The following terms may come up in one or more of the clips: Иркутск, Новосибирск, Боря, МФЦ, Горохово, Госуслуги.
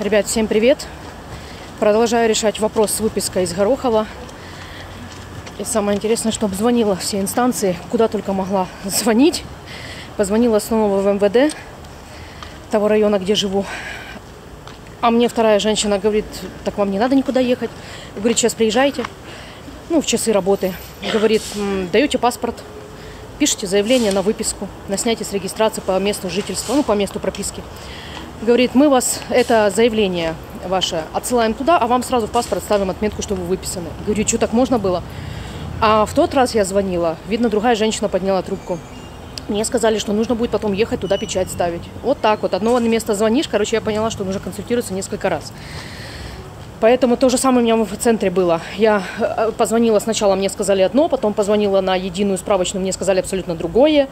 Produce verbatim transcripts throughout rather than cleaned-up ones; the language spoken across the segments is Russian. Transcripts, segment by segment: Ребят, всем привет! Продолжаю решать вопрос с выпиской из Горохова. И самое интересное, что обзвонила все инстанции, куда только могла звонить. Позвонила снова в эм вэ дэ того района, где живу. А мне вторая женщина говорит, так вам не надо никуда ехать. Говорит, сейчас приезжайте, ну, в часы работы. Говорит, даете паспорт, пишите заявление на выписку, на снятие с регистрации по месту жительства, ну, по месту прописки. Говорит, мы вас, это заявление ваше, отсылаем туда, а вам сразу в паспорт ставим отметку, что вы выписаны. Говорю, что так можно было? А в тот раз я звонила, видно, другая женщина подняла трубку. Мне сказали, что нужно будет потом ехать туда печать ставить. Вот так вот. Одно место звонишь, короче, я поняла, что нужно консультироваться несколько раз. Поэтому то же самое у меня в центре было. Я позвонила сначала, мне сказали одно, потом позвонила на единую справочную, мне сказали абсолютно другое.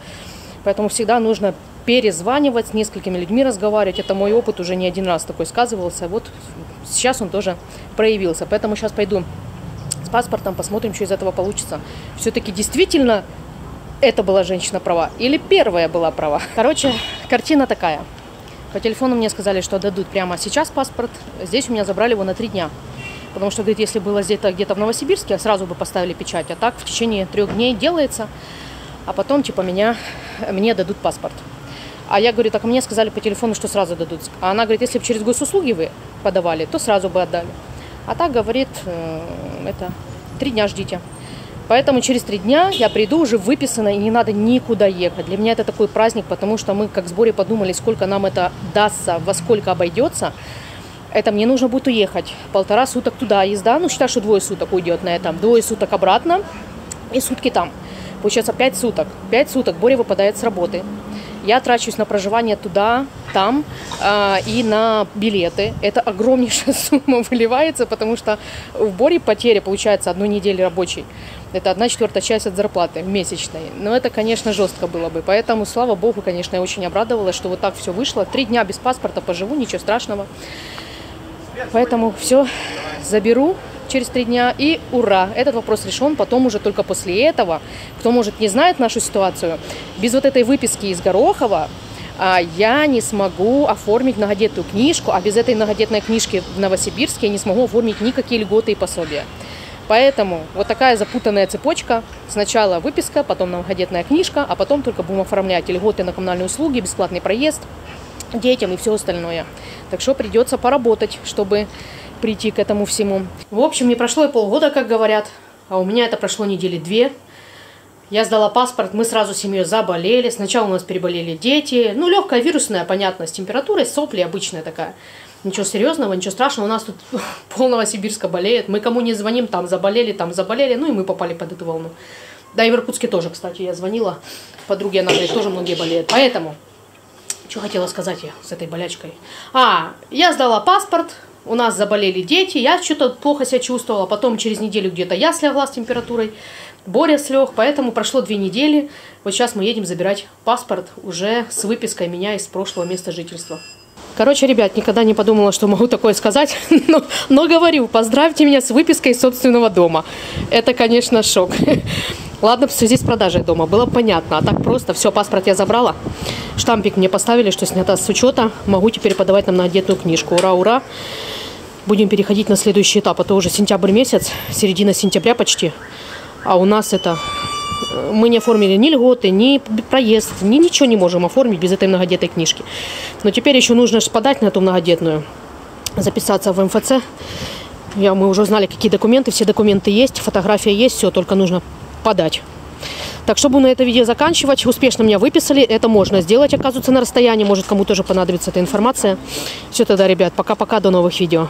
Поэтому всегда нужно перезванивать, с несколькими людьми разговаривать. Это мой опыт уже не один раз такой сказывался. Вот сейчас он тоже проявился. Поэтому сейчас пойду с паспортом, посмотрим, что из этого получится. Все-таки действительно это была женщина права или первая была права. Короче, картина такая. По телефону мне сказали, что дадут прямо сейчас паспорт. Здесь у меня забрали его на три дня. Потому что, говорит, если было где-то где-то в Новосибирске, сразу бы поставили печать. А так в течение трех дней делается. А потом, типа, меня, мне дадут паспорт. А я говорю, так мне сказали по телефону, что сразу дадут. А она говорит, если бы через госуслуги вы подавали, то сразу бы отдали. А так, говорит, это три дня ждите. Поэтому через три дня я приду уже выписанной, и не надо никуда ехать. Для меня это такой праздник, потому что мы как в сборе подумали, сколько нам это дастся, во сколько обойдется. Это мне нужно будет уехать. Полтора суток туда езда, ну считай, что двое суток уйдет на этом. Двое суток обратно и сутки там. Получается пять суток. Пять суток Боря выпадает с работы. Я трачусь на проживание туда, там э, и на билеты. Это огромнейшая сумма выливается, потому что в Боре потери получается одну неделю рабочей. Это одна четвертая часть от зарплаты месячной. Но это, конечно, жестко было бы. Поэтому, слава богу, конечно, я очень обрадовалась, что вот так все вышло. Три дня без паспорта поживу, ничего страшного. Поэтому все заберу через три дня и ура, этот вопрос решен. Потом уже только после этого, кто, может, не знает нашу ситуацию, без вот этой выписки из Горохова я не смогу оформить многодетную книжку, а без этой многодетной книжки в Новосибирске я не смогу оформить никакие льготы и пособия. Поэтому вот такая запутанная цепочка. Сначала выписка, потом многодетная книжка, а потом только будем оформлять льготы на коммунальные услуги, бесплатный проезд детям и все остальное. Так что придется поработать, чтобы прийти к этому всему. В общем, не прошло и полгода, как говорят, а у меня это прошло недели две. Я сдала паспорт, мы сразу семьей заболели. Сначала у нас переболели дети. Ну, легкая вирусная, понятно, с температурой, сопли обычная такая. Ничего серьезного, ничего страшного. У нас тут пол Новосибирска болеет. Мы кому не звоним, там заболели, там заболели. Ну, и мы попали под эту волну. Да, и в Иркутске тоже, кстати, я звонила. Подруге она говорит, тоже многие болеют. Поэтому, что хотела сказать я с этой болячкой? А, я сдала паспорт. У нас заболели дети, я что-то плохо себя чувствовала, потом через неделю где-то я слегла с температурой, Боря слег, поэтому прошло две недели. Вот сейчас мы едем забирать паспорт уже с выпиской меня из прошлого места жительства. Короче, ребят, никогда не подумала, что могу такое сказать, но, но говорю, поздравьте меня с выпиской собственного дома. Это, конечно, шок. Ладно, в связи с продажей дома было понятно, а так просто все, паспорт я забрала. Штампик мне поставили, что снята с учета. Могу теперь подавать нам на многодетную книжку. Ура, ура. Будем переходить на следующий этап. Это уже сентябрь месяц, середина сентября почти. А у нас это... Мы не оформили ни льготы, ни проезд, ни ничего не можем оформить без этой многодетной книжки. Но теперь еще нужно же подать на эту многодетную, записаться в эм эф цэ. Я, мы уже узнали, какие документы. Все документы есть, фотография есть, все, только нужно подать. Так, чтобы на это видео заканчивать, успешно меня выписали. Это можно сделать, оказывается, на расстоянии. Может, кому-то тоже понадобится эта информация. Все тогда, ребят, пока-пока, до новых видео.